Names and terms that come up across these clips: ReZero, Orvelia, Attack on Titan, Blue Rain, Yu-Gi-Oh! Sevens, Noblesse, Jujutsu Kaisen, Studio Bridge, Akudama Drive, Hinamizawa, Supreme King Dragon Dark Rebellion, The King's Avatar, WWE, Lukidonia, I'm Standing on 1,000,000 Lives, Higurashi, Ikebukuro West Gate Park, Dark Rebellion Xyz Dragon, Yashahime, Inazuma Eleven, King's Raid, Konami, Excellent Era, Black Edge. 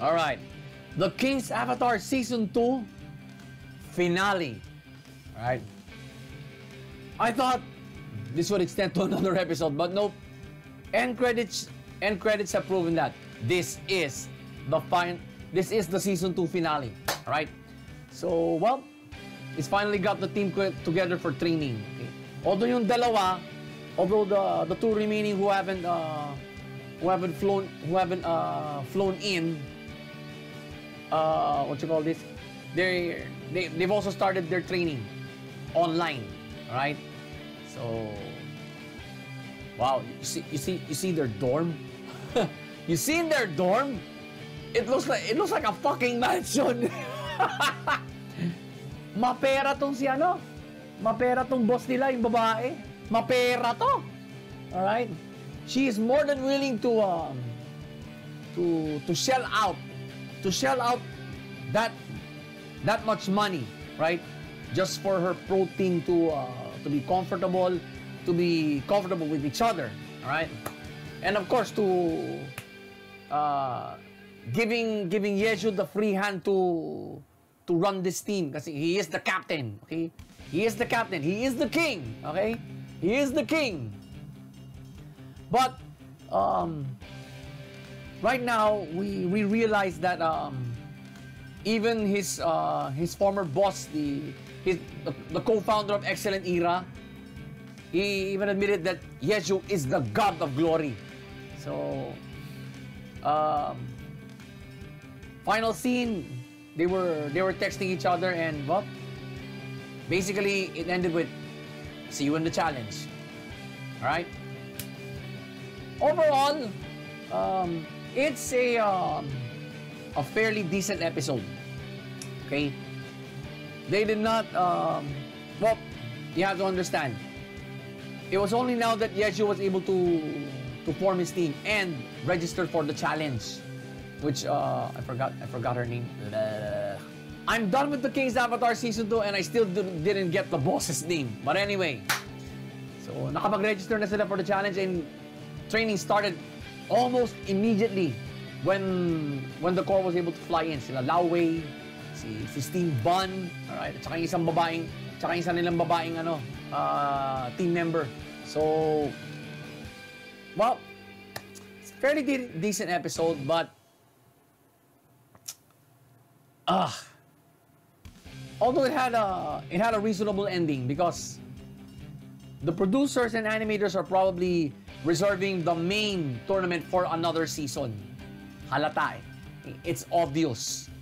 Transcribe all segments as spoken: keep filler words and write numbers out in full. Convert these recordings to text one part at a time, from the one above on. Alright. The King's Avatar Season two Finale. Alright. I thought this would extend to another episode, but nope. End credits end credits have proven that this is the fin this is the season two finale. Alright. So well, it's finally got the team together for training. Okay. Although yung dalawa, although the the two remaining who haven't uh, who haven't flown who haven't uh, flown in, uh, what you call this? They they they've also started their training online. All right, so wow, you see you see you see their dorm. You see their dorm? It looks like it looks like a fucking mansion. Mapera tong si ano? Mapera tong boss nila, yung babae. Mapera to. All right? She is more than willing to um to to shell out to shell out that that much money, right? Just for her pro team to uh, to be comfortable, to be comfortable with each other, all right? And of course to uh giving giving Yeju the free hand to to run this team, kasi he is the captain, okay? He is the captain. He is the king, okay? He is the king. But um, right now we we realize that um, even his uh, his former boss, the his the, the co-founder of Excellent Era, he even admitted that Yeju is the god of glory. So um, final scene. They were they were texting each other, and well, basically it ended with see you in the challenge. All right. Overall, um, it's a um, a fairly decent episode. Okay. They did not. Um, well, you have to understand. It was only now that Yeju was able to to form his team and register for the challenge. Which, uh, I forgot, I forgot her name. Blah. I'm done with the King's Avatar Season two and I still do, didn't get the boss's name. But anyway, so nakapag-register na sila for the challenge, and training started almost immediately when when the corps was able to fly in. Sila Lawway, si, si Steam Bun, alright, at saka yung isang babaeng, at saka yung isang nilang babaeng, ano, uh, team member. So, well, it's a fairly de decent episode, but Uh, although it had a it had a reasonable ending, because the producers and animators are probably reserving the main tournament for another season. Halata eh. It's obvious.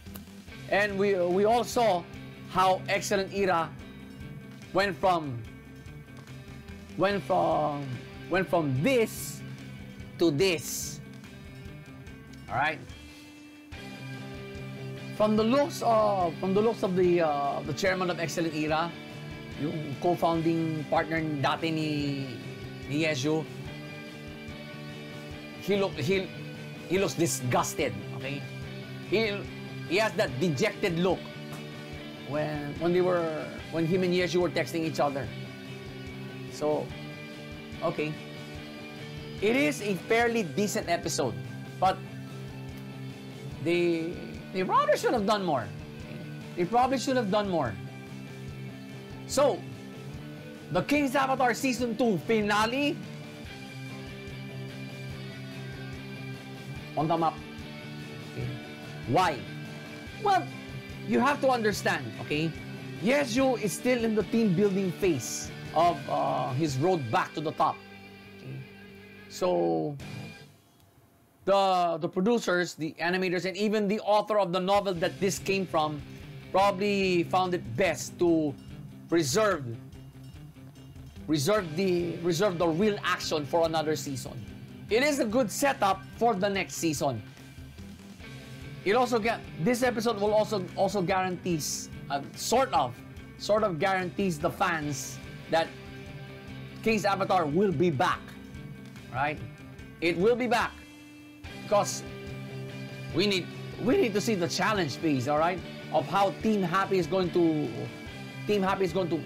And we we all saw how Excellent Era went from went from went from this to this. All right. From the looks of from the looks of the uh, the chairman of Excellent Era, yung co-founding partner dati ni ni Yeju, he look he he looks disgusted. Okay, he he has that dejected look when when they were when him and Yeju were texting each other. So, okay, it is a fairly decent episode, but they. They probably should have done more. They probably should have done more. So, The King's Avatar Season two Finale on the map. Okay. Why? Well, you have to understand, okay? Yeju is still in the team building phase of uh, his road back to the top. Okay. So, The, the producers, the animators, and even the author of the novel that this came from probably found it best to preserve reserve the reserve the real action for another season. It is a good setup for the next season. It also get this episode will also also guarantees uh, sort of sort of guarantees the fans that King's Avatar will be back. Right? It will be back. Because we need we need to see the challenge phase, all right, of how Team Happy is going to Team Happy is going to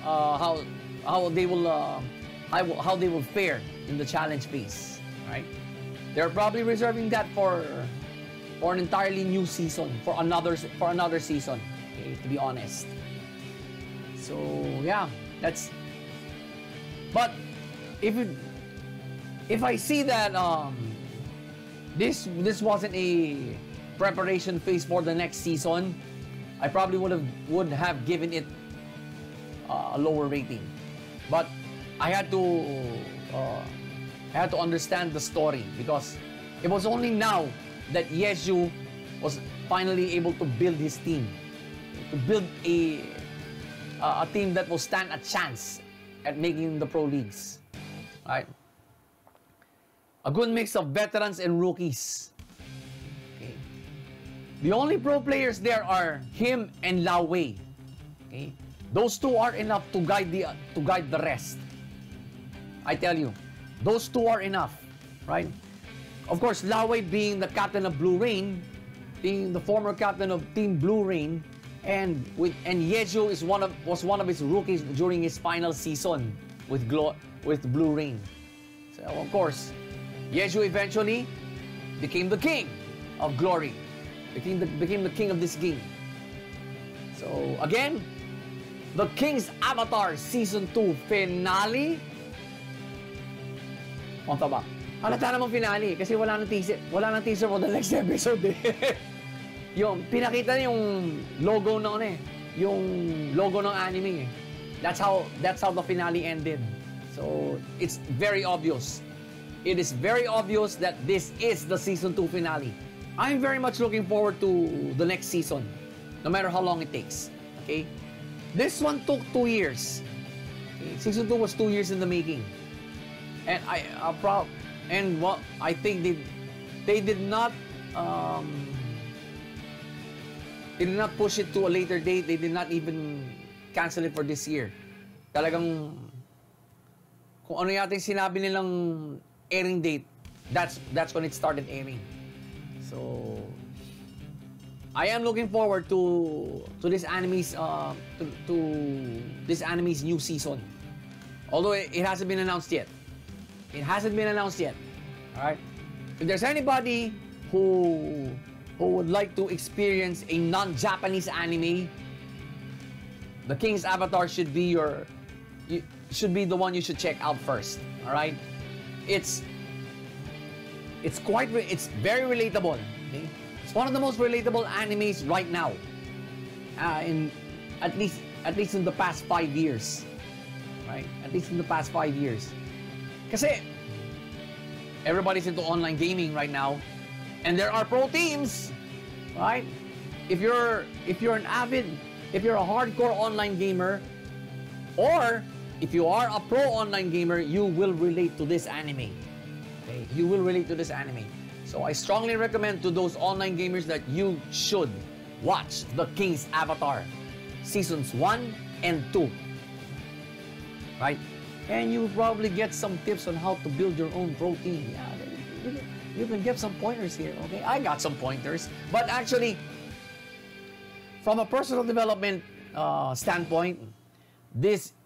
uh, how how they will uh, how how they will fare in the challenge phase, all right? They're probably reserving that for or an entirely new season for another for another season, okay, to be honest. So yeah, that's. But if it, if I see that um this this wasn't a preparation phase for the next season, I probably would have would have given it uh, a lower rating. But I had to uh, I had to understand the story, because it was only now that Yeju was finally able to build his team, to build a uh, a team that will stand a chance at making the pro leagues. All right, a good mix of veterans and rookies. Okay. The only pro players there are him and Lao Wei. Okay, those two are enough to guide the uh, to guide the rest. I tell you, those two are enough, right? Of course, Lao Wei being the captain of Blue Rain, being the former captain of Team Blue Rain, and with and Yeju is one of was one of his rookies during his final season with Glo with Blue Rain. So of course, Yeju eventually became the king of glory, became the became the king of this game. So again, the King's Avatar Season two finale. On taba. Halata namang finale kasi wala nang teaser, wala nang teaser for the next episode eh. Yung pinakita niya yung logo ng ano eh, yung logo ng anime eh. That's how that's how the finale ended. So it's very obvious. It is very obvious that this is the season two finale. I'm very much looking forward to the next season, no matter how long it takes. Okay, this one took two years. Okay? Season two was two years in the making, and I I'm proud. And what I think they they did not um, they did not push it to a later date. They did not even cancel it for this year. Talagang kung ano yating sinabi nilang airing date, that's that's when it started airing. So I am looking forward to to this anime's uh, to, to this anime's new season. Although it, it hasn't been announced yet. It hasn't been announced yet. Alright? If there's anybody who who would like to experience a non-Japanese anime, The King's Avatar should be your you, should be the one you should check out first. Alright? It's it's quite it's very relatable. Okay? It's one of the most relatable animes right now. Uh, in at least at least in the past five years. Right? At least in the past five years. Kasi everybody's into online gaming right now, and there are pro teams, right? If you're if you're an avid, if you're a hardcore online gamer, or if you are a pro online gamer, you will relate to this anime. Okay, you will relate to this anime. So I strongly recommend to those online gamers that you should watch The King's Avatar, seasons one and two, right? And you probably get some tips on how to build your own pro team. Yeah, you can get some pointers here, okay? I got some pointers. But actually, from a personal development uh, standpoint, this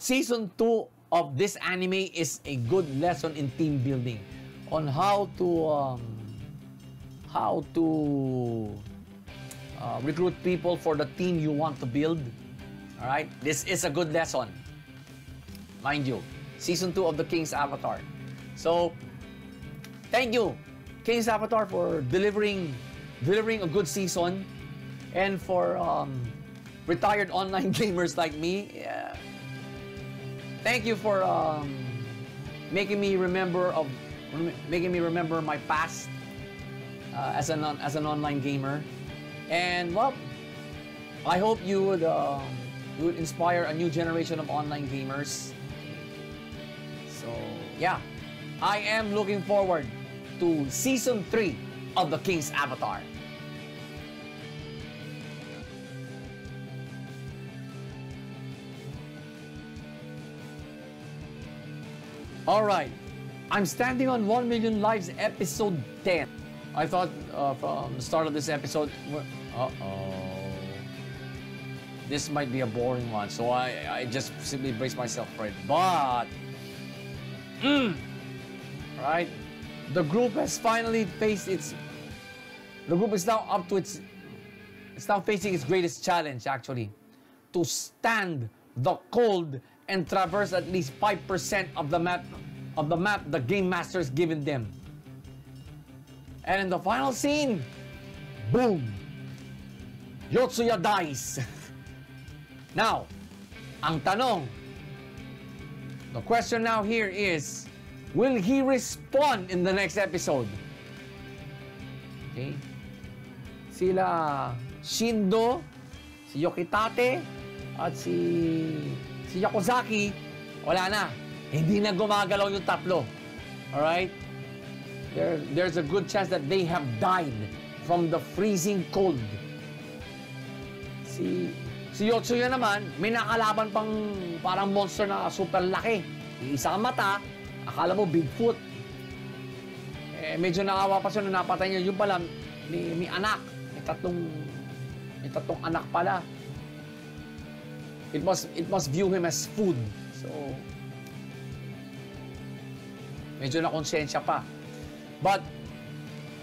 season two of this anime is a good lesson in team building, on how to um, how to uh, recruit people for the team you want to build. All right, this is a good lesson. Mind you, season two of The King's Avatar. So, thank you, King's Avatar, for delivering, delivering a good season, and for um, retired online gamers like me. Yeah. Thank you for um, making me remember of, making me remember my past uh, as an as an online gamer. And well, I hope you would uh, you would inspire a new generation of online gamers. So, yeah, I am looking forward to Season three of The King's Avatar. Alright, I'm Standing on one million Lives, Episode ten. I thought uh, from the start of this episode... Uh-oh. This might be a boring one, so I, I just simply brace myself for it. But... Mm. Right? The group has finally faced its The group is now up to its... It's now facing its greatest challenge, actually. To stand the cold and traverse at least five percent of the map of the map the Game Master's given them. And in the final scene, boom! Yotsuya dies. Now, ang tanong, the question now here is, will he respond in the next episode? Okay. Sila Shindo, si Yokitate, at si, si Yakozaki, wala na. Hindi na gumagalaw yung tatlo. Alright? There, there's a good chance that they have died from the freezing cold. Si, si Yotsuya naman, may nakalaban pang parang monster na super laki. Yung isang mata, akala mo Bigfoot. Eh, medyo nakawa pa siya nung napatay niya. Yung pala, may, may anak. May tatlong, may tatlong anak pala. It must, it must view him as food. So, medyo na konsensya pa. But,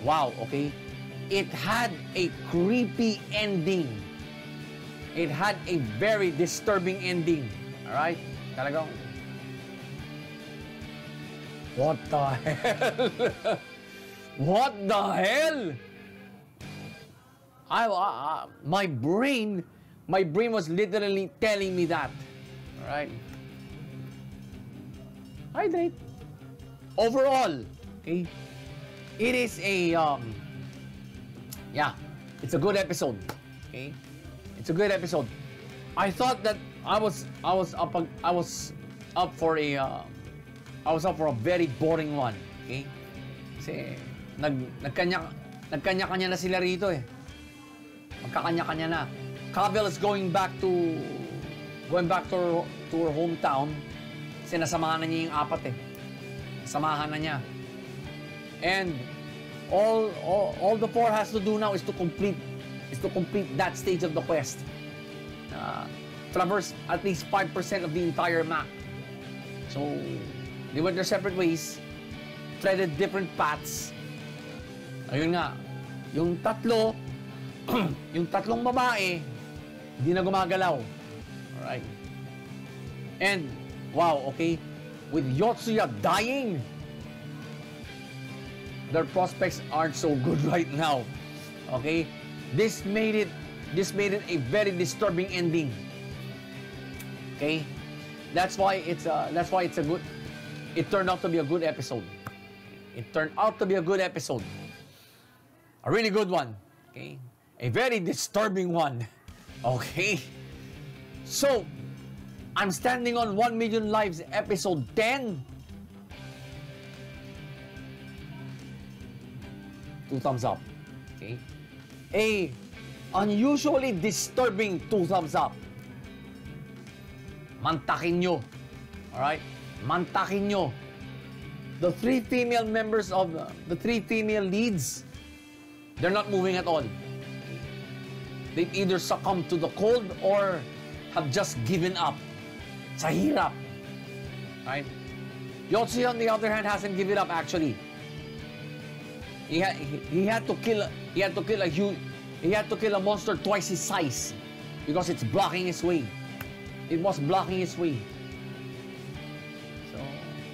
wow, okay? It had a creepy ending. It had a very disturbing ending. Alright? Talagang... What the hell? What the hell? I, uh, my brain, my brain was literally telling me that. Alright? Hydrate. Overall, okay? It is a, um, yeah, it's a good episode. Okay? It's a good episode. I thought that I was I was up I was up for a uh, I was up for a very boring one. Okay? Kasi nag nagkanya nagkanya-kanya na sila rito eh. Magkakanya-kanya na. Kabel is going back to going back to her, to her hometown. Kasi nasamahan na niya yung apat eh. Samahan na niya. And all all all the four has to do now is to complete is to complete that stage of the quest. Uh, traverse at least five percent of the entire map. So, they went their separate ways, threaded different paths. Ayun nga, yung tatlo, yung tatlong babae, hindi na gumagalaw. Alright. And, wow, okay, with Yotsuya dying, their prospects aren't so good right now. Okay? This made it, this made it a very disturbing ending. Okay, that's why it's a, that's why it's a good. It turned out to be a good episode. It turned out to be a good episode. A really good one. Okay, a very disturbing one. Okay, so I'm Standing on one million Lives, episode ten. Two thumbs up. Okay. A unusually disturbing two thumbs up. Mantakin nyo. Alright? Mantakin nyo. The three female members of uh, the three female leads, they're not moving at all. They either succumb to the cold or have just given up. Sa hirap. Right? Yotsuya, on the other hand, hasn't given up actually. He had, he had to kill he had to kill a huge he had to kill a monster twice his size because it's blocking his way. It was blocking his way. So,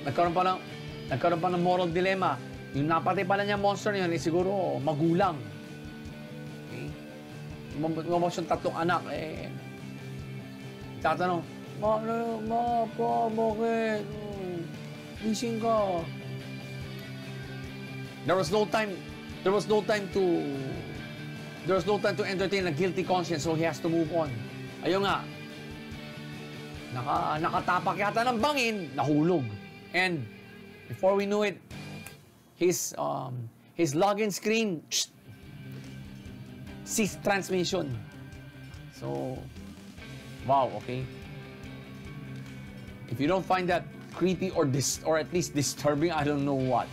nagkaroon pa ng nagkaroon pa ng moral dilemma. Yung napatay pala niya monster na yun eh, siguro magulang. Okay? Lumabas yung tatlong anak eh. Tatanong, "Ma, ma, pa, bakit? Gising ka." There was no time. There was no time to. There was no time to entertain a guilty conscience, so he has to move on. Ayun nga. Naka, nakatapak yata ng bangin, nahulog. And before we knew it, his um his login screen psh, ceased transmission. So, wow. Okay. If you don't find that creepy or dis or at least disturbing, I don't know what.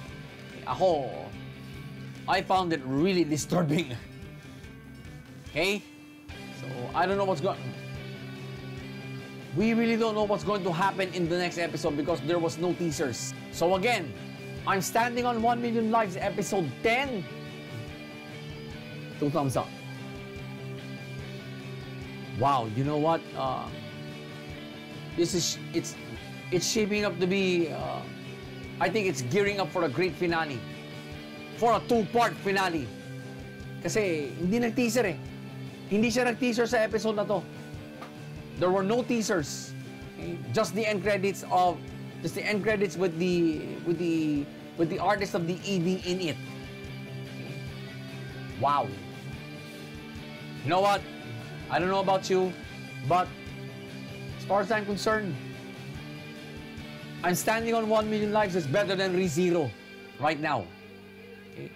Ako, I found it really disturbing. Okay? So, I don't know what's going... We really don't know what's going to happen in the next episode because there was no teasers. So again, I'm Standing on one million Lives, episode ten. two thumbs up. Wow, you know what? Uh, this is it's it's shaping up to be. Uh, I think it's gearing up for a great finale, for a two-part finale. Kasi hindi nag-teaser eh. Hindi siya nag-teaser sa episode na to. There were no teasers. Okay? Just the end credits of just the end credits with the with the with the artist of the E D in it. Okay? Wow. You know what? I don't know about you, but as far as I'm concerned, I'm Standing on one million Lives is better than ReZero right now. Okay?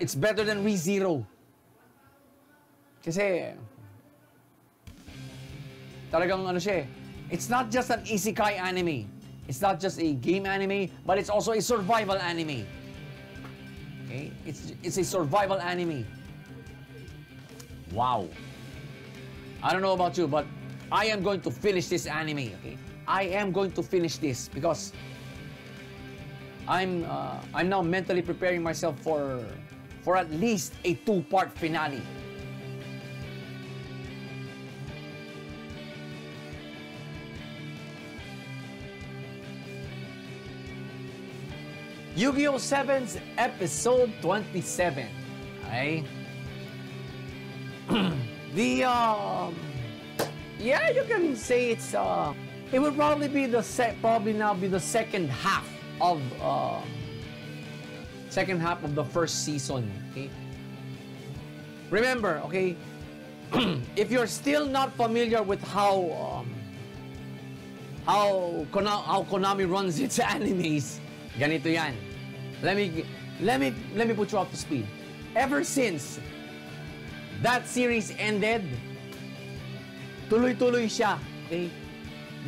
It's better than ReZero. Kasi, talagang ano siya eh. It's not just an isekai anime. It's not just a game anime, but it's also a survival anime. Okay? It's, it's a survival anime. Wow. I don't know about you, but I am going to finish this anime, okay? I am going to finish this because I'm uh, I'm now mentally preparing myself for for at least a two-part finale. Yu-Gi-Oh! Sevens episode twenty-seven. Okay? The, uh, yeah, you can say it's, uh, it will probably be the, se probably now be the second half of, uh, second half of the first season, okay? Remember, okay, if you're still not familiar with how, um, how, Kona how Konami runs its animes, ganito yan. Let me, let me, let me put you up to speed. Ever since that series ended, tuloy-tuloy siya, okay?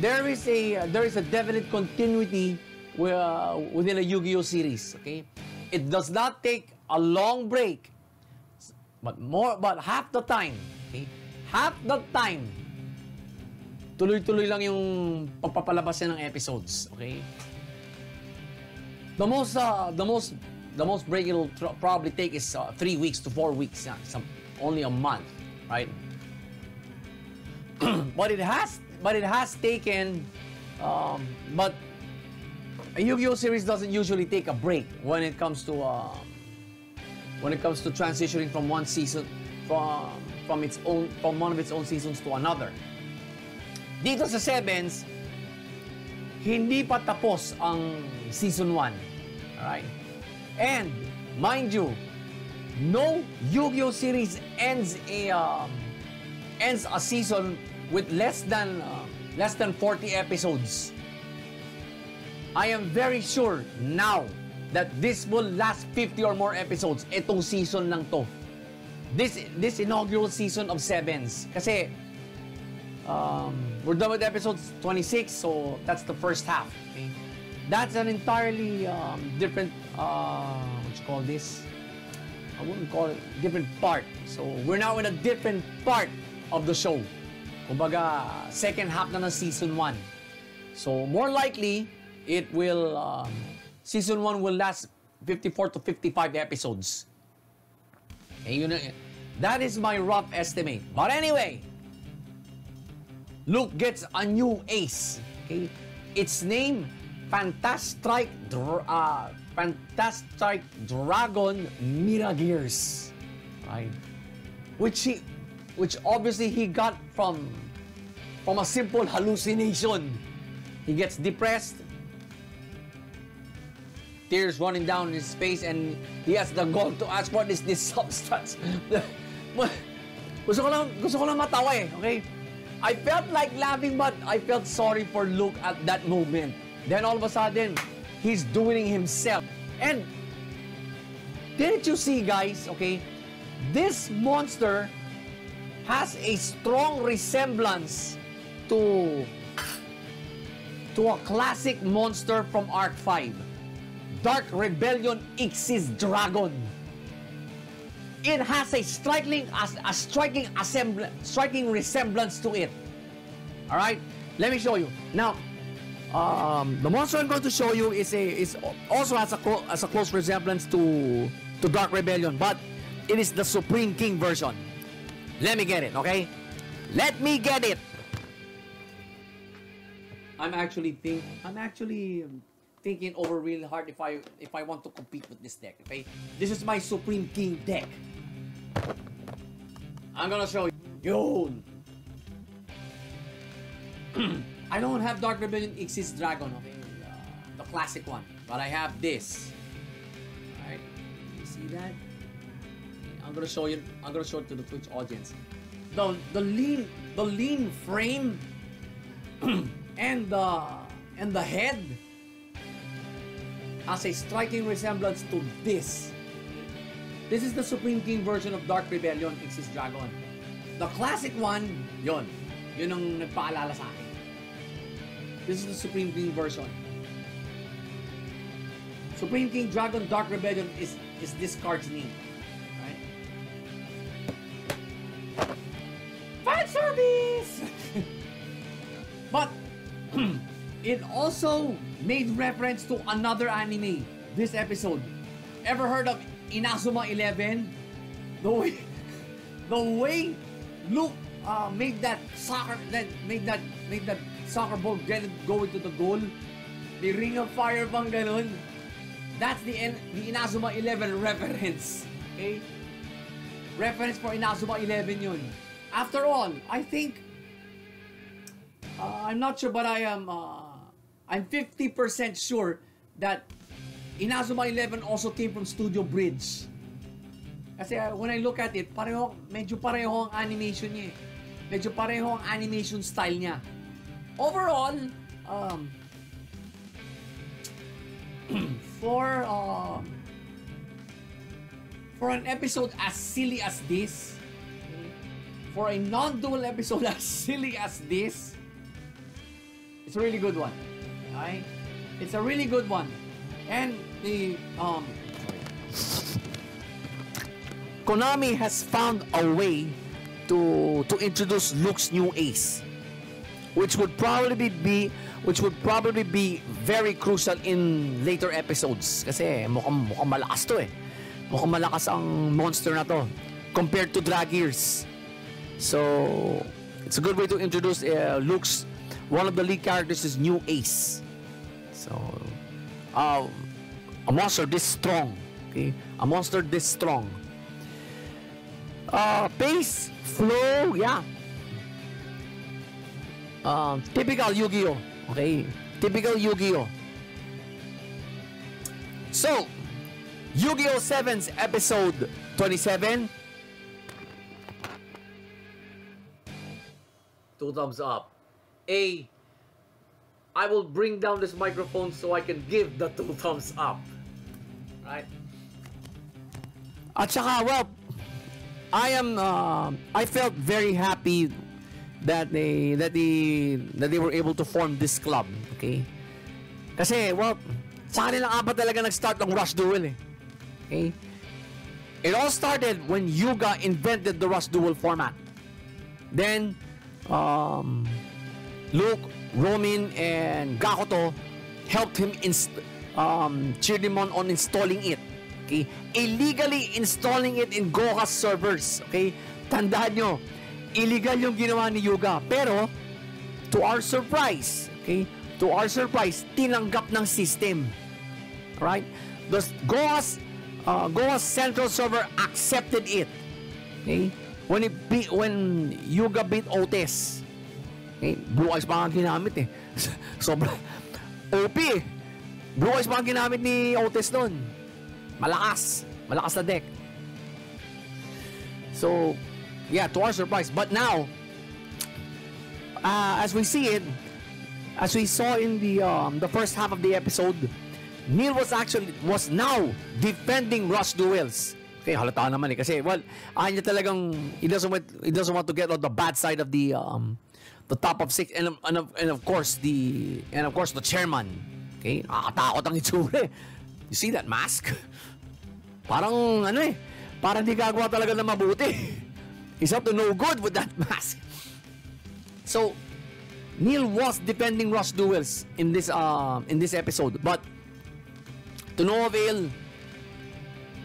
There is a, uh, there is a definite continuity with, uh, within a Yu-Gi-Oh! Series, okay? It does not take a long break, but more, but half the time, okay? Half the time, tuloy-tuloy lang yung pagpapalabas niya ng episodes, okay? The most, uh, the most, the most break it'll probably take is uh, three weeks to four weeks, uh, something. Only a month, right? But it has, but it has taken, um, but a Yu-Gi-Oh! Series doesn't usually take a break when it comes to uh, when it comes to transitioning from one season from from its own from one of its own seasons to another. Dito sa Sevens, hindi pa tapos ang season one, alright? And mind you, no Yu-Gi-Oh! Series ends a uh, ends a season with less than uh, less than forty episodes. I am very sure now that this will last fifty or more episodes. Itong season lang to. This this inaugural season of Sevens. Kasi um, we're done with episodes twenty-six, so that's the first half. Okay? That's an entirely um, different uh, what you call this? I wouldn't call it different part. So we're now in a different part of the show. Kumbaga, second half na ng season one. So more likely, it will um, season one will last fifty-four to fifty-five episodes. Okay, you know, that is my rough estimate. But anyway, Luke gets a new ace. Okay, its name Fantastic Strike Dragon. Uh, Fantastic Dragon Mirage, right? Which he, which obviously he got from, from a simple hallucination. He gets depressed, tears running down his face, and he has the gall to ask what is this substance. gusto ko lang, gusto ko lang matawa eh, okay? I felt like laughing, but I felt sorry for Luke at that moment. Then all of a sudden, he's doing himself. And didn't you see, guys, okay, this monster has a strong resemblance to, to a classic monster from Arc five. Dark Rebellion Ixis Dragon. It has a striking, a, a striking, striking resemblance to it. Alright? Let me show you. Now, Um, the monster I'm going to show you is a is also has a, clo has a close resemblance to to Dark Rebellion, but It is the Supreme King version. Let me get it, okay? Let me get it! I'm actually think I'm actually thinking over really hard if I if I want to compete with this deck, okay? This is my Supreme King deck. I'm gonna show you. Yun. I don't have Dark Rebellion Xyz Dragon, okay? The classic one. But I have this. Alright. You see that? I'm gonna show you I'm gonna show it to the Twitch audience. The the lean the lean frame and the and the head has a striking resemblance to this. This is the Supreme King version of Dark Rebellion Xyz Dragon. The classic one, yon. Yun ang nagpaalala sa akin. This is the Supreme King version. Supreme King Dragon Dark Rebellion is is this card's name. Fan service! But it also made reference to another anime this episode. Ever heard of Inazuma Eleven? The way the way Luke uh, made that soccer that made that made that soccer ball get it go into the goal. The ring of fire bang ganun. That's the the Inazuma Eleven reference. Okay? Reference for Inazuma Eleven yun. After all, I think uh, I'm not sure, but I am. Uh, I'm fifty percent sure that Inazuma Eleven also came from Studio Bridge. Kasi uh, when I look at it, pareho, medyo pareho ang animation niya. Medyo pareho ang animation style niya. Overall, um, for uh, for an episode as silly as this. For a non-dual episode as silly as this, it's a really good one. Alright? It's a really good one. And the um sorry. Konami has found a way to to introduce Luke's new ace. Which would probably be which would probably be very crucial in later episodes. Kasi mukhang, mukhang malakas to eh. Mukhang malakas ang monster na to compared to Dragears. So, it's a good way to introduce uh, Luke's, one of the lead characters is new ace. So, uh, a monster this strong. Okay? A monster this strong. Uh, pace, flow, yeah. Uh, typical Yu-Gi-Oh! Okay? Typical Yu-Gi-Oh! So, Yu-Gi-Oh! Sevens episode twenty-seven. Two thumbs up. A, I will bring down this microphone so I can give the two thumbs up. Right? At saka, well, I am. Uh, I felt very happy that they that they that they were able to form this club. Okay. Kasi well, sa kanilang apat talaga nag-start ng Rush Duel. Eh. Okay. It all started when Yuga invented the Rush Duel format. Then. Um, Luke, Romin, and Gakuto helped him um, cheer him on, on installing it. Okay? Illegally installing it in Goka's servers. Okay? Tandaan nyo, illegal yung ginawa ni Yuga. Pero, to our surprise, okay? To our surprise, tinanggap ng system. Right? The Goka's, uh, Goka's central server accepted it. Okay? When it beat, when Yuga beat Otis, eh, Blue Eyes pa ang ginamit eh. Sobra. O P eh. Blue Eyes pa ang ginamit ni Otis nun. Malakas. Malakas na deck. So, yeah, to our surprise. But now, uh, as we see it, as we saw in the um, the first half of the episode, Neil was actually, was now defending Rush Duels. Okay, halata naman eh. Kasi, well, ayaw niya talagang, he doesn't, want, he doesn't want to get on the bad side of the, um, the top of six. And, and, of, and of course, the, and of course, the chairman. Okay, nakakatakot ang itsura eh. You see that mask? Parang, ano eh, parang di gagawa talaga na mabuti. He's up to no good with that mask. So, Neil was defending Rush Duels in this, uh, in this episode. But, to no avail,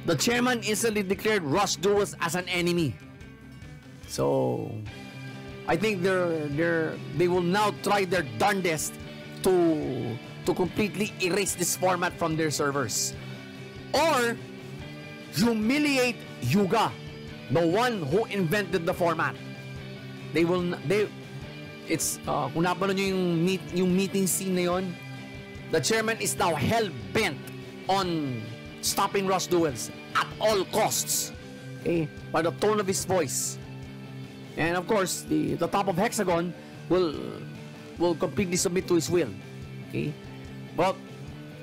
The chairman instantly declared Rush Duels as an enemy. So I think they're they're they will now try their darndest to to completely erase this format from their servers. Or humiliate Yuga, the one who invented the format. They will they it's uh kung napanood nyo yung meet yung meeting scene na yon, the chairman is now hell bent on stopping Rush Duels at all costs, okay, by the tone of his voice. And of course, the, the top of Hexagon will will completely submit to his will. Okay? But,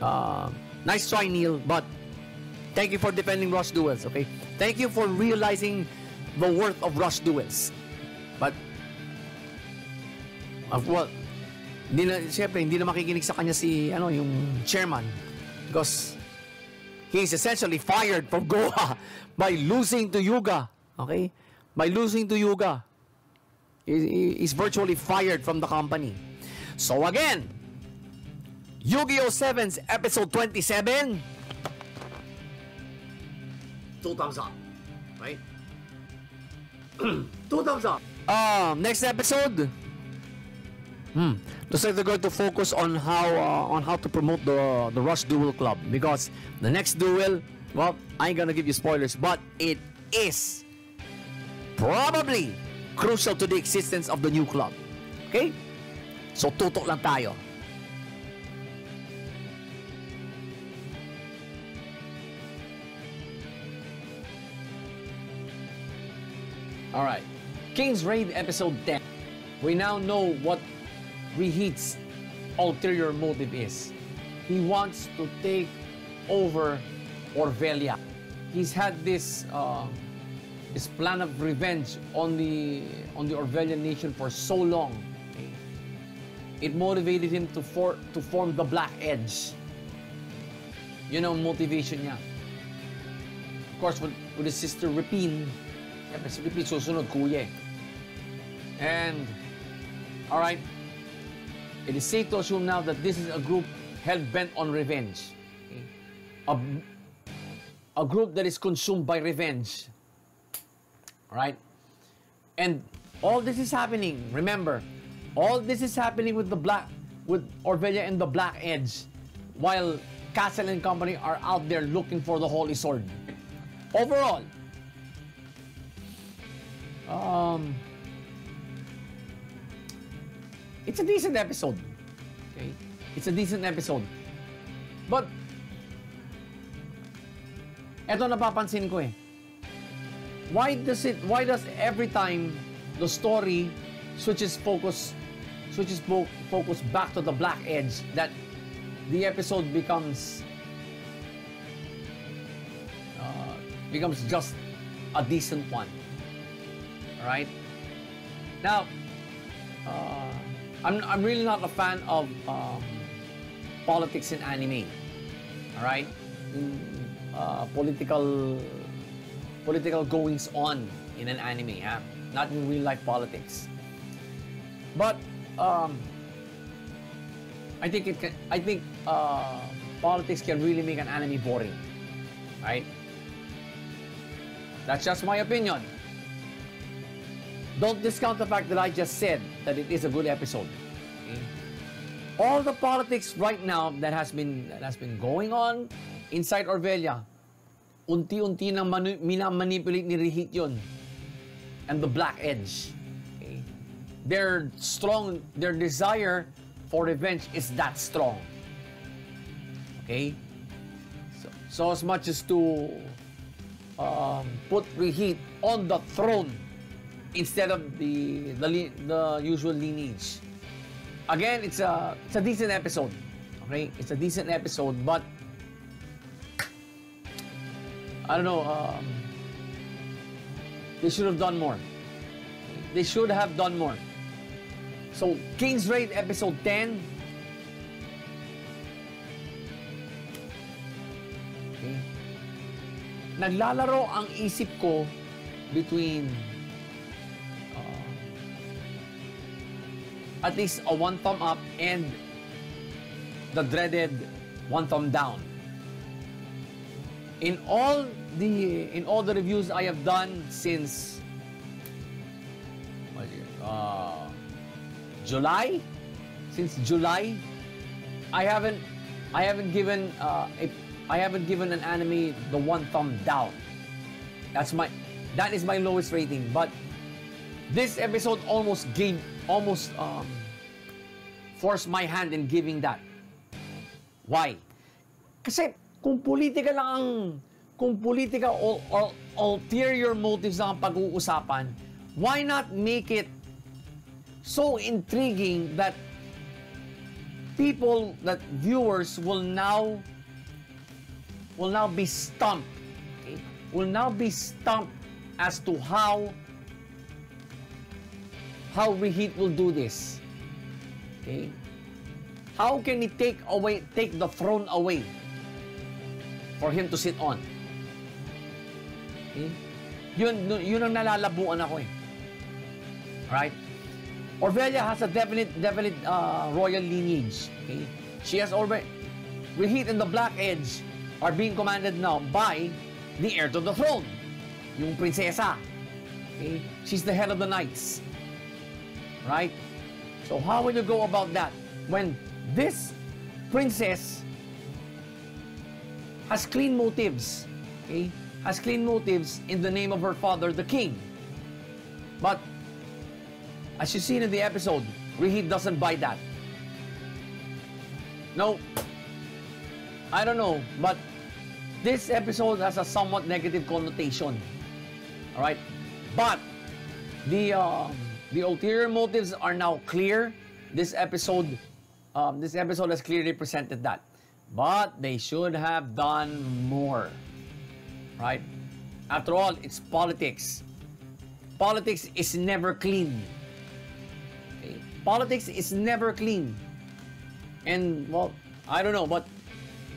uh, nice try, Neil, but thank you for defending Rush Duels, okay? Thank you for realizing the worth of Rush Duels. But, of well, hindi na, syempre, hindi na makikinig sa kanya si, ano, yung chairman. Because he is essentially fired from Goa by losing to Yuga, okay? By losing to Yuga, he is virtually fired from the company. So again, Yu-Gi-Oh! Sevens episode twenty-seven, two thumbs up, right? Two thumbs up. Um, next episode, hmm, looks like they're going to focus on how uh, on how to promote the the Rush Duel Club, because the next duel, well, I ain't gonna give you spoilers, but it is probably crucial to the existence of the new club. Okay? So, tutok lang tayo. Alright. King's Raid Episode ten. We now know what Reheat's ulterior motive is. He wants to take over Orvelia. He's had this... Uh, His plan of revenge on the on the Orvelian nation for so long, okay? It motivated him to for to form the Black Edge. You know, motivation niya. Of course, with, with his sister Ripin, yeah, si Ripin susunod kuya. And all right, it is safe to assume now that this is a group hell bent on revenge, okay? a a group that is consumed by revenge. Right? And all this is happening, remember, all this is happening with the black, with Orvelia and the Black Edge, while Castle and company are out there looking for the Holy Sword. Overall, um, it's a decent episode. Okay? It's a decent episode. But, eto napapansin ko eh. Why does it? Why does every time the story switches focus, switches fo focus back to the Black Edge, that the episode becomes uh, becomes just a decent one? All right. Now, uh, I'm I'm really not a fan of um, politics in anime. All right, uh, political. Political goings on in an anime, huh? Not in real life politics. But um, I think it can, I think uh, politics can really make an anime boring, right? That's just my opinion. Don't discount the fact that I just said that it is a good episode. Okay? All the politics right now that has been that has been going on inside Orvelia, unti-unti nang minamanipulate ni Reheat yun and the Black Edge. Okay? Their strong, their desire for revenge is that strong. Okay? So, so as much as to um, put Reheat on the throne instead of the the, the usual lineage. Again, it's a it's a decent episode. Okay? It's a decent episode, but I don't know, um, they should have done more. They should have done more. So, King's Raid Episode ten. Okay. Naglalaro ang isip ko between uh, at least a one thumb up and the dreaded one thumb down. in all the in all the reviews I have done since uh, July, since July, I haven't I haven't given uh, a, I haven't given an anime the one thumb down. That's my that is my lowest rating. But this episode almost gave almost um, forced my hand in giving that. Why? Kasi kung politika lang ang, kung politika or, or ulterior motives lang ang pag-uusapan, why not make it so intriguing that people, that viewers will now, will now be stumped, okay? Will now be stumped as to how, how Reheat will do this, okay? How can he take away, take the throne away for him to sit on? Okay? Yun, yun ang nalalabuan ako eh. Alright? Orvelia has a definite, definite uh, royal lineage. Okay? She has already... Reheat and the Black Edge are being commanded now by the heir to the throne. Yung prinsesa. Okay? She's the head of the knights. Right? So how will you go about that when this princess has clean motives, okay? Has clean motives in the name of her father, the king. But, as you've seen in the episode, Reheat doesn't buy that. No, I don't know, but this episode has a somewhat negative connotation. Alright? But, the, uh, the ulterior motives are now clear. This episode, um, this episode has clearly presented that. But they should have done more, right? After all, it's politics. Politics is never clean. Okay? Politics is never clean. And, well, I don't know, but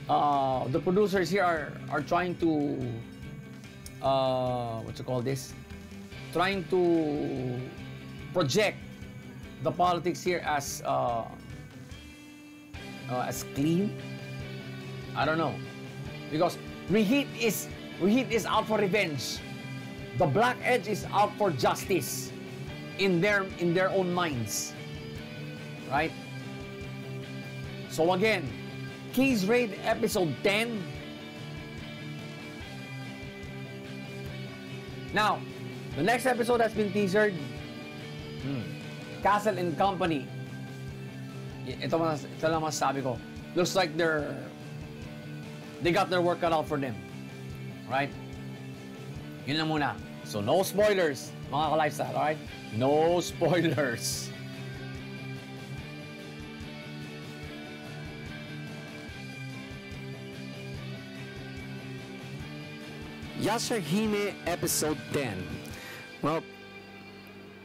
uh, the producers here are, are trying to, uh, what you call this? Trying to project the politics here as, uh, uh, as clean. I don't know, because Reheat is Reheat is out for revenge. The Black Edge is out for justice, in their in their own minds, right? So again, King's Raid episode ten. Now, the next episode has been teasered. Hmm. Castle and Company. Ito mas, ito lang masasabi ko. Looks like they're They got their work cut out for them. Right? Yun lang muna. So, no spoilers, mga ka-lifestyle, alright? No spoilers. Yashahime Episode ten. Well,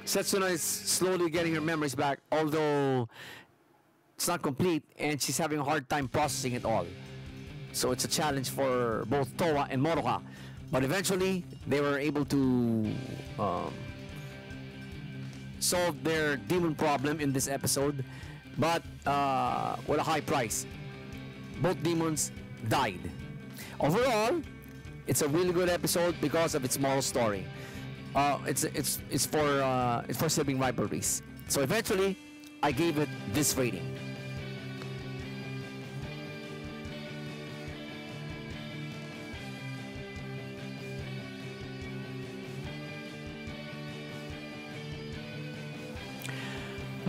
Setsuna is slowly getting her memories back, although it's not complete, and she's having a hard time processing it all. So it's a challenge for both Towa and Moroka. But eventually, they were able to um, solve their demon problem in this episode, but uh, with a high price. Both demons died. Overall, it's a really good episode because of its moral story. Uh, it's, it's, it's, for, uh, it's for sibling rivalries. So eventually, I gave it this rating.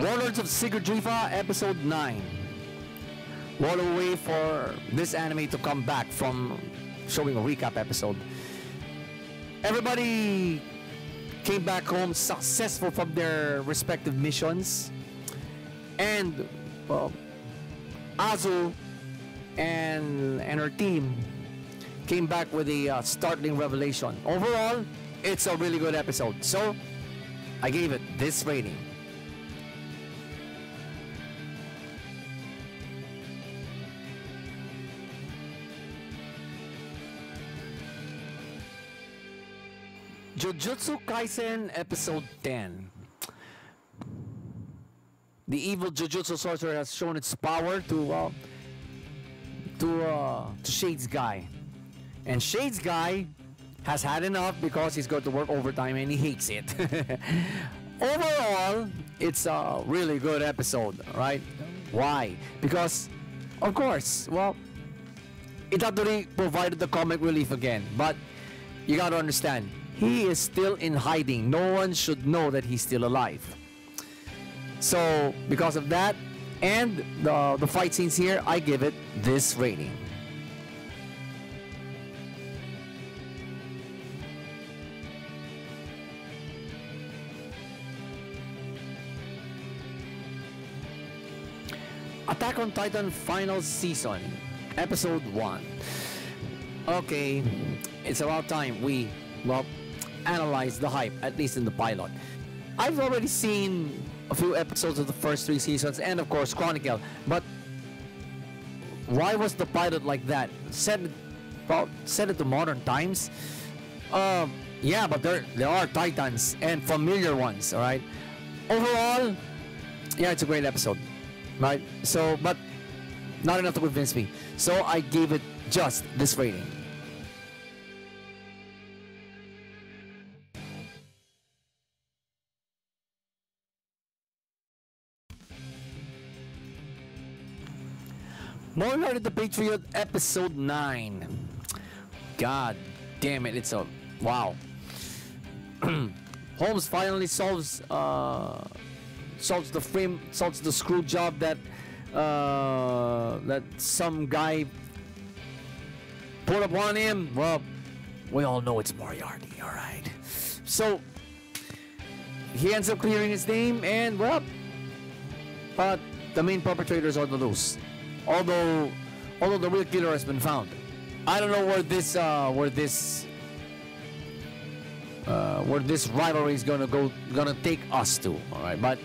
Warlords of Sigurdriva Episode nine. What a way for this anime to come back from showing a recap episode. Everybody came back home successful from their respective missions. And well, Azu and, and her team came back with a uh, startling revelation. Overall, it's a really good episode. So, I gave it this rating. Jujutsu Kaisen Episode ten. The evil Jujutsu sorcerer has shown its power to uh, to uh, to Shade's guy, And Shades guy has had enough because he's got to work overtime and he hates it. Overall, it's a really good episode, right? Why? Because, of course, well, Itadori provided the comic relief again, but you gotta understand, he is still in hiding. No one should know that he's still alive. So, because of that, and the, the fight scenes here, I give it this rating. Attack on Titan Final Season, Episode one. Okay, it's about time we, well, analyze the hype, at least in the pilot. I've already seen a few episodes of the first three seasons and, of course, Chronicle, but why was the pilot like that? Set it, well, set it to modern times? Uh, yeah, but there, there are Titans and familiar ones, alright? Overall, yeah, it's a great episode. Right, so, but not enough to convince me, so I gave it just this rating. Moriarty the Patriot Episode nine. God damn it, it's a wow. Holmes finally solves uh solves the frame, solves the screw job that uh, that some guy put upon him. Well, we all know it's Moriarty, all right? So he ends up clearing his name, and well, but the main perpetrators are the loose. Although, although the real killer has been found. I don't know where this, uh, where this, uh, where this rivalry is gonna go, gonna take us to, all right? But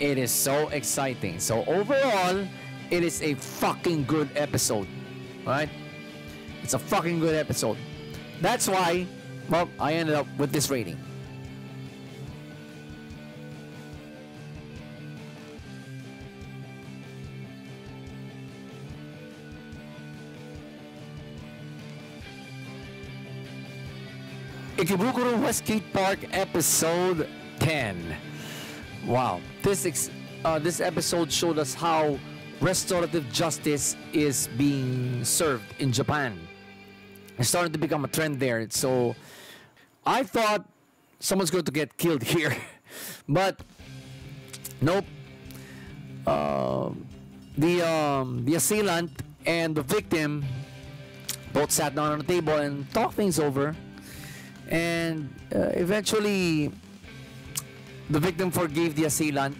it is so exciting. So overall, it is a fucking good episode, right? It's a fucking good episode. That's why, well, I ended up with this rating. Ikebukuro West Gate Park Episode ten. Wow, this ex uh, this episode showed us how restorative justice is being served in Japan. It started to become a trend there, so I thought someone's going to get killed here, but nope. Uh, the um, the assailant and the victim both sat down on a table and talked things over, and uh, eventually. The victim forgave the assailant,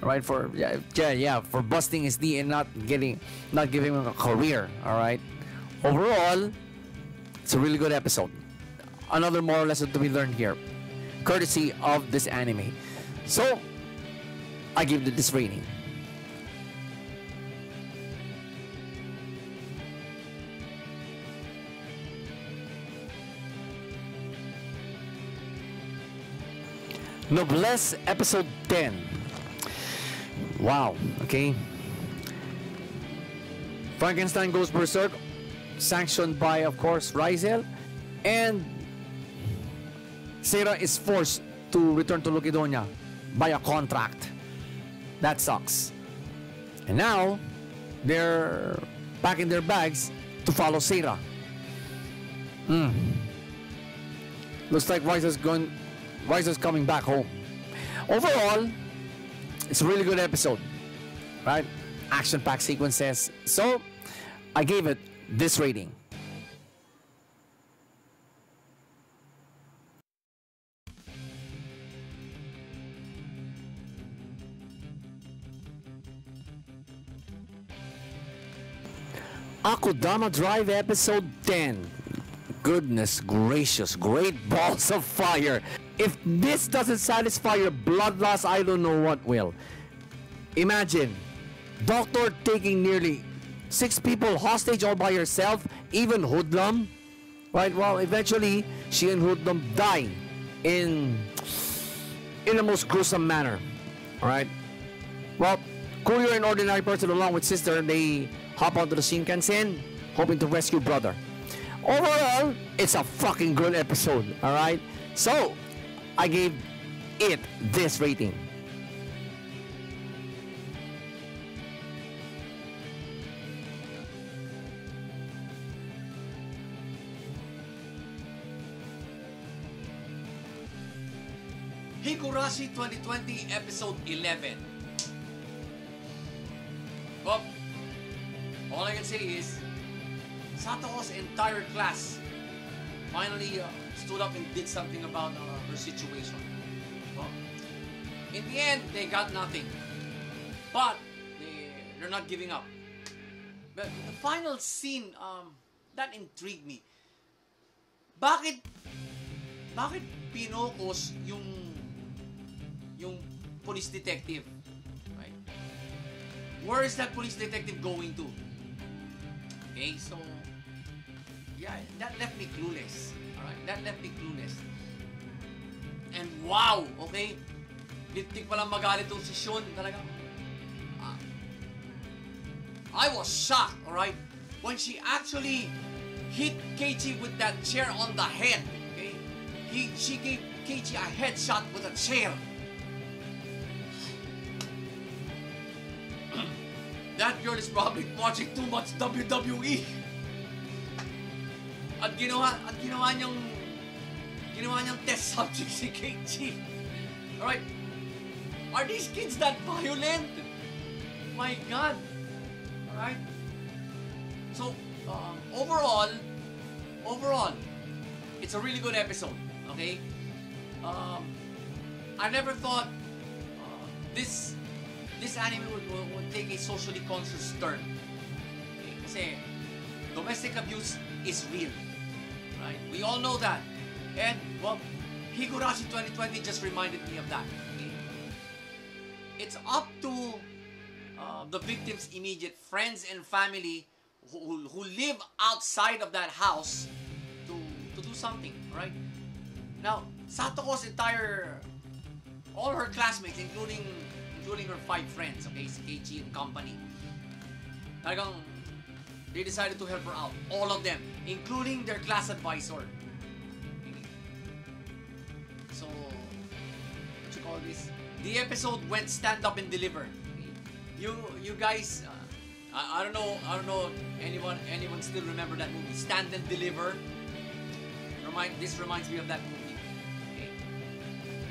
right? For yeah, yeah, yeah, for busting his knee and not getting, not giving him a career. All right. Overall, it's a really good episode. Another moral lesson to be learned here, courtesy of this anime. So, I give it this rating. Noblesse Episode ten. Wow, okay. Frankenstein goes berserk, sanctioned by, of course, Raisel, and Sarah is forced to return to Lukidonia by a contract. That sucks. And now, they're packing their bags to follow Sarah. Mm. Looks like Raisel's going... Riser's coming back home. Overall, it's a really good episode, right? Action-packed sequences. So, I gave it this rating. Akudama Drive Episode ten. Goodness gracious, great balls of fire. If this doesn't satisfy your blood loss, I don't know what will. Imagine, doctor taking nearly six people hostage all by herself, even Hoodlum. Right? Well, eventually, she and Hoodlum die in, in the most gruesome manner. Alright? Well, Courier and Ordinary Person along with Sister, they hop onto the Shinkansen, hoping to rescue Brother. Overall, it's a fucking good episode, alright? So, I gave it this rating. Higurashi twenty twenty Episode eleven. Well, all I can say is Sato's entire class finally uh, stood up and did something about uh, her situation. Well, in the end, they got nothing. But they, they're not giving up. But the final scene, um, that intrigued me. Bakit, bakit pinokos yung yung police detective, right? Where is that police detective going to? Okay, so yeah, that left me clueless. Alright, that left me clueless. And wow, okay? Litik palang magalit yung session, talaga. Uh, I was shocked, alright? When she actually hit Keiichi with that chair on the head, okay? He, she gave Keiichi a headshot with a chair. That girl is probably watching too much W W E. At ginawa, at ginawa niyang, ginawa niyang test subject si Keiichi. Alright, are these kids that violent? My God. Alright. So, um, overall, overall, it's a really good episode. Okay. Um, I never thought uh, this. This anime would, would, would take a socially conscious turn. Okay? Kasi domestic abuse is real, right? We all know that. And well, Higurashi twenty twenty just reminded me of that. Okay? It's up to uh, the victim's immediate friends and family who, who live outside of that house to, to do something, right? Now, Satoko's entire, all her classmates, including including her five friends, okay, si Keiichi and company. Talagang, they decided to help her out. All of them, including their class advisor. So, what you call this? The episode went stand up and deliver. You, you guys, uh, I, I don't know, I don't know. Anyone, anyone still remember that movie? Stand and Deliver. Remind, this reminds me of that movie. Okay.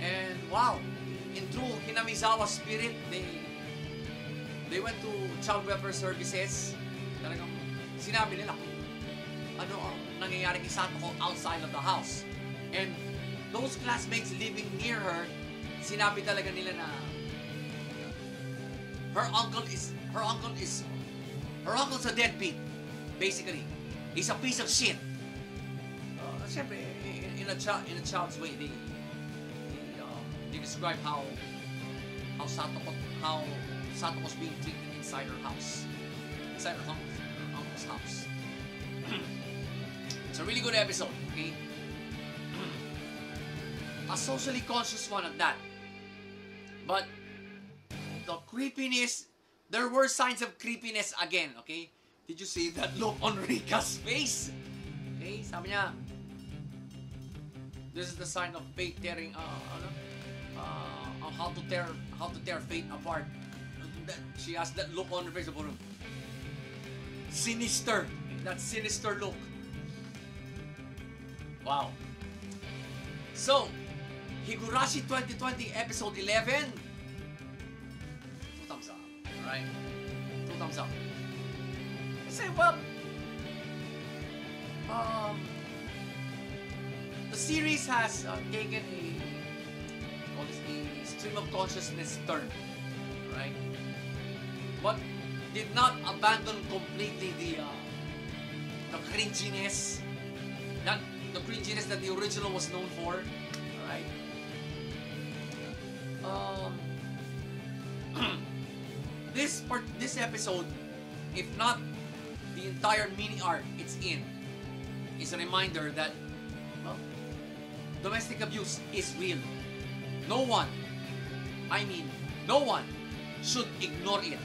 And wow. In true Hinamizawa spirit, they they went to child welfare services. Talagang sinabi nila kung ano ang nangyayari kay Satoko outside of the house. And those classmates living near her, sinabi talaga nila na her uncle is her uncle is her uncle's a deadbeat. Basically, he's a piece of shit. Uh, Siyempre, in, in a child in a child's way, they. They describe how how Satoko how Satoko's being treated inside her house, inside her uncle's, her uncle's house. It's a really good episode, okay? A socially conscious one at that. But the creepiness, there were signs of creepiness again, okay? Did you see that look on Rika's face? Okay, sabi niya, this is the sign of fate tearing. Uh, ano? Uh, on how to tear how to tear fate apart. She has that look on her face, sinister, that sinister look. Wow. So, Higurashi twenty twenty Episode eleven. Two thumbs up. All right, two thumbs up. I say, well, um, the series has uh, taken a the stream of consciousness turn, right? But did not abandon completely the uh, the cringiness, that the cringiness that the original was known for, right? Um, this part, this episode, if not the entire mini arc it's in, is a reminder that well, domestic abuse is real. No one, I mean, no one should ignore it.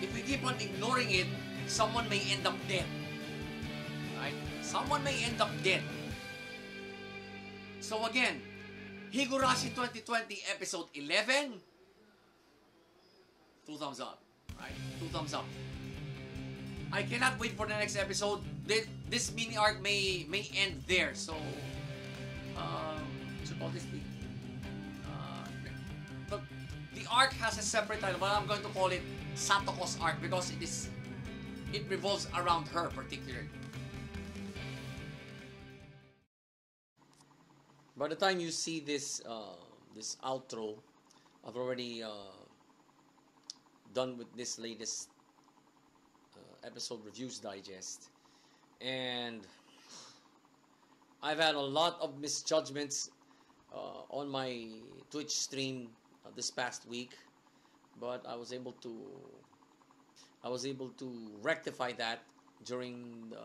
If we keep on ignoring it, someone may end up dead. right? Someone may end up dead. So again, Higurashi twenty twenty episode eleven. Two thumbs up, right? Two thumbs up. I cannot wait for the next episode. This, this mini arc may may end there. So, um, so all this be, uh, the, the arc has a separate title, but I'm going to call it Satoko's arc because it is it revolves around her particularly. By the time you see this uh, this outro, I've already uh, done with this latest uh, episode reviews digest, and I've had a lot of misjudgments uh, on my Twitch stream uh, this past week, but I was able to I was able to rectify that during the,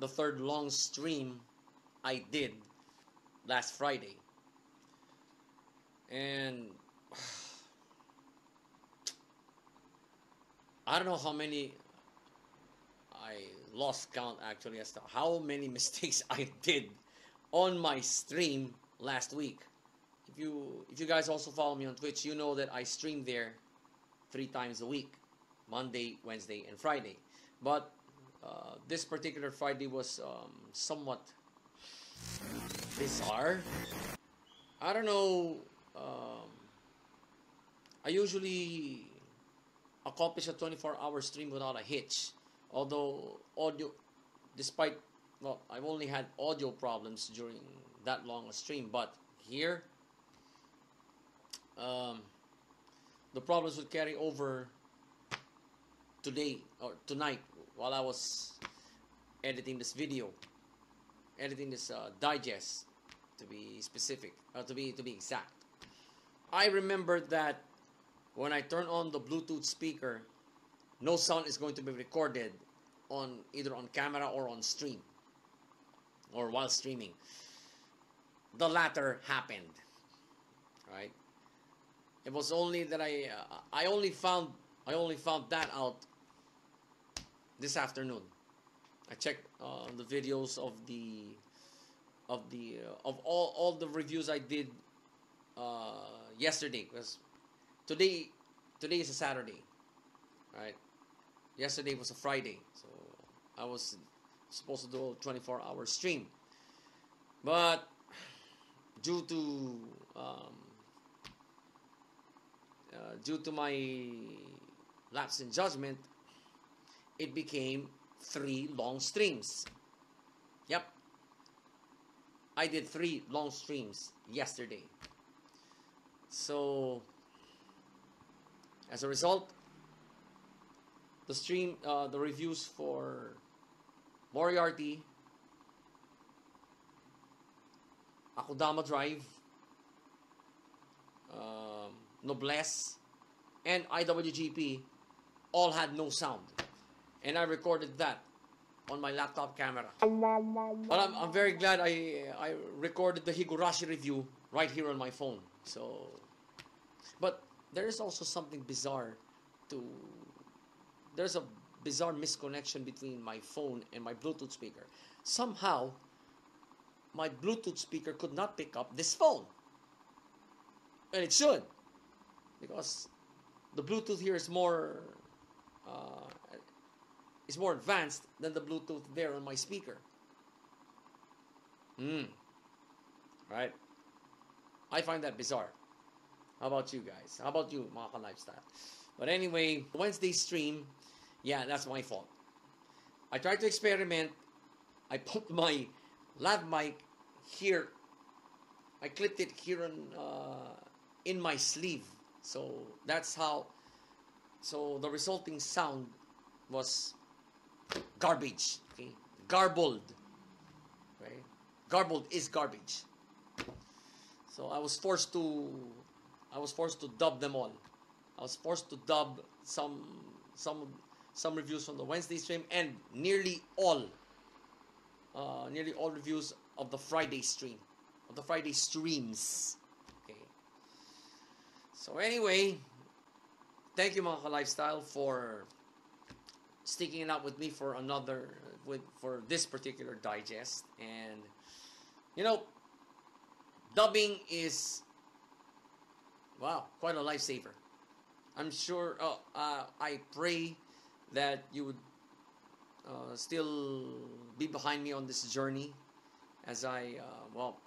the third long stream I did last Friday. And I don't know how many, I lost count actually as to how many mistakes I did on my stream last week. If you if you guys also follow me on Twitch, you know that I stream there three times a week, Monday, Wednesday, and Friday. But uh, this particular Friday was um, somewhat bizarre. I don't know. Um, I usually accomplish a twenty-four hour stream without a hitch. Although audio, despite, well, I've only had audio problems during that long a stream. But here, um, the problems would carry over today or tonight while I was editing this video, editing this uh, digest, to be specific, uh, to be to be exact. I remember that when I turn on the Bluetooth speaker, no sound is going to be recorded on either on camera or on stream or while streaming. The latter happened, right? It was only that I uh, I only found I only found that out this afternoon. I checked uh, the videos of the of the uh, of all all the reviews I did uh, yesterday, because today today is a Saturday, right? Yesterday was a Friday, so I was supposed to do a twenty-four hour stream, but due to um, uh, due to my lapse in judgment, it became three long streams. Yep, I did three long streams yesterday. So as a result, the stream uh, the reviews for Moriarty, Akudama Drive, uh, Noblesse, and I W G P all had no sound. And I recorded that on my laptop camera. But I'm, I'm very glad I, I recorded the Higurashi review right here on my phone. So, but there is also something bizarre to... There's a bizarre misconnection between my phone and my Bluetooth speaker. Somehow, my Bluetooth speaker could not pick up this phone. And it should. Because the Bluetooth here is more... Uh, It's more advanced than the Bluetooth there on my speaker. Hmm. Right. I find that bizarre. How about you guys? How about you, Maka Lifestyle? But anyway, Wednesday stream, yeah, that's my fault. I tried to experiment. I put my lav mic here. I clipped it here on, uh, in my sleeve. So that's how. So the resulting sound was garbage, okay? Garbled, okay? Garbled is garbage. So I was forced to, I was forced to dub them all. I was forced to dub some, some, some reviews from the Wednesday stream and nearly all, uh, nearly all reviews of the Friday stream, of the Friday streams, okay? So anyway, thank you, Maka Lifestyle, for sticking it out with me for another, with for this particular digest. And, you know, dubbing is, wow, quite a lifesaver. I'm sure, oh, uh, I pray that you would uh, still be behind me on this journey as I, uh, well,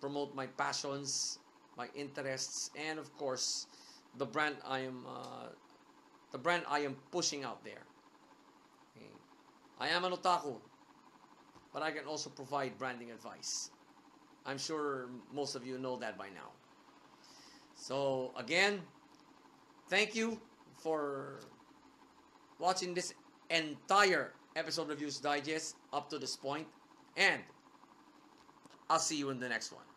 promote my passions, my interests, and of course, the brand I am, uh, the brand I am pushing out there. Okay. I am an otaku, but I can also provide branding advice. I'm sure most of you know that by now. So again, thank you for watching this entire episode of Reviews Digest up to this point, and I'll see you in the next one.